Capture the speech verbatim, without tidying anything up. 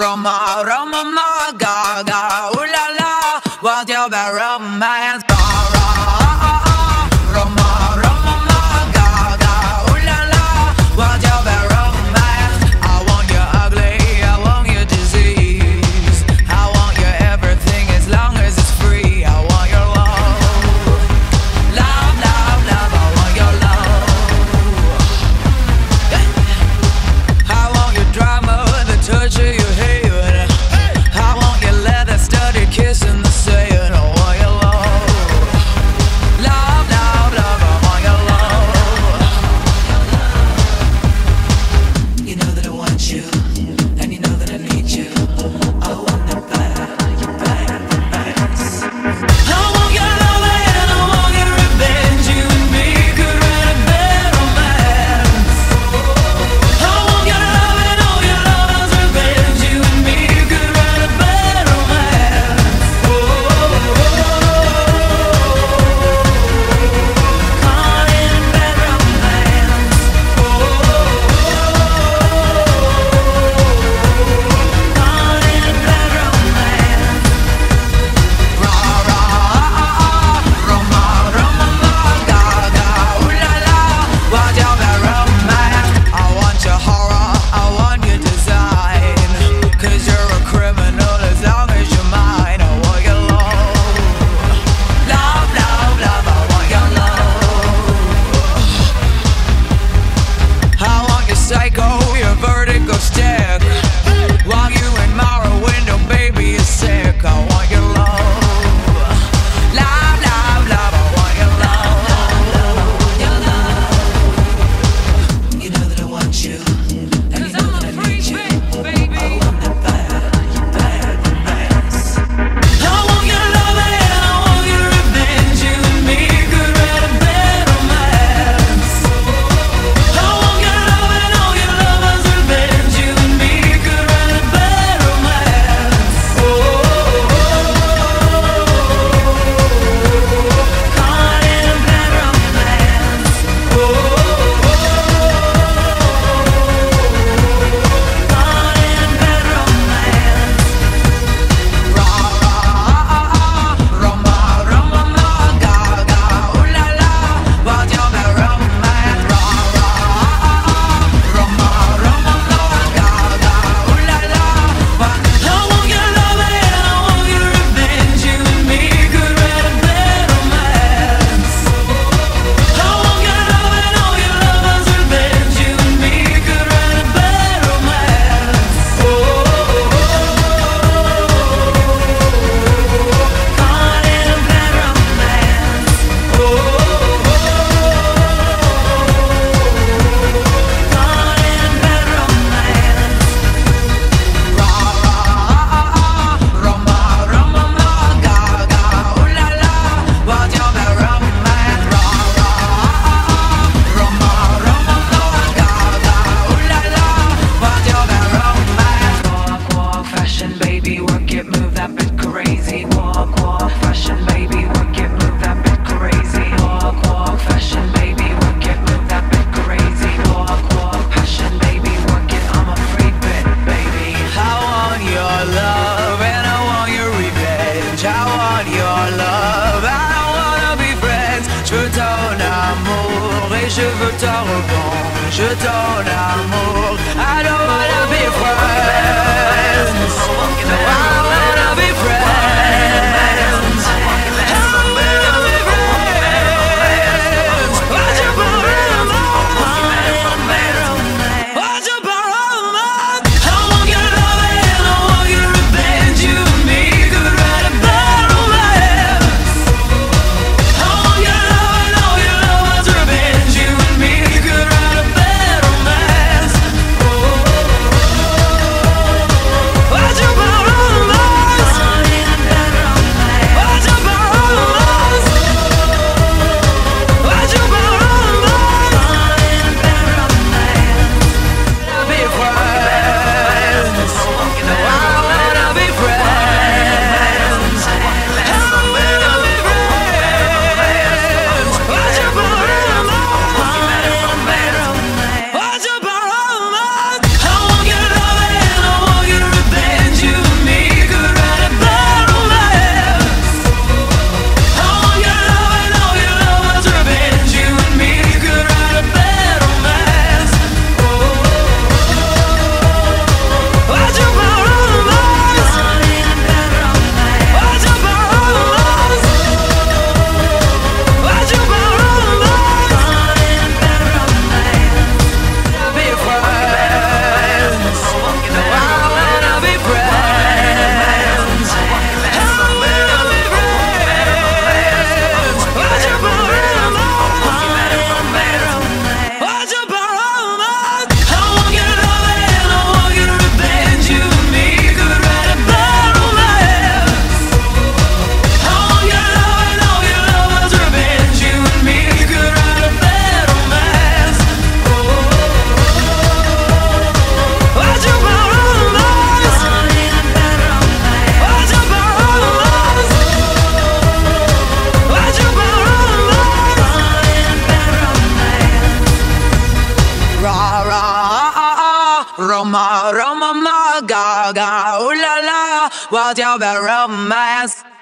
Roma, Roma, ma, ga, ga, ooh la la, want your bad romance. Je veux te reprendre, je t'en amour. I don't wanna be friends. I wanna be friends. I wanna be friends. Why'd you borrow my? Why'd you borrow my? I want your love and I want your revenge. You and me could write a bad romance. I want your love and all your love. Revenge, you and me, you could write a better man. ra ra, Roma Roma ma ga ga, ooh la la, what's your romance?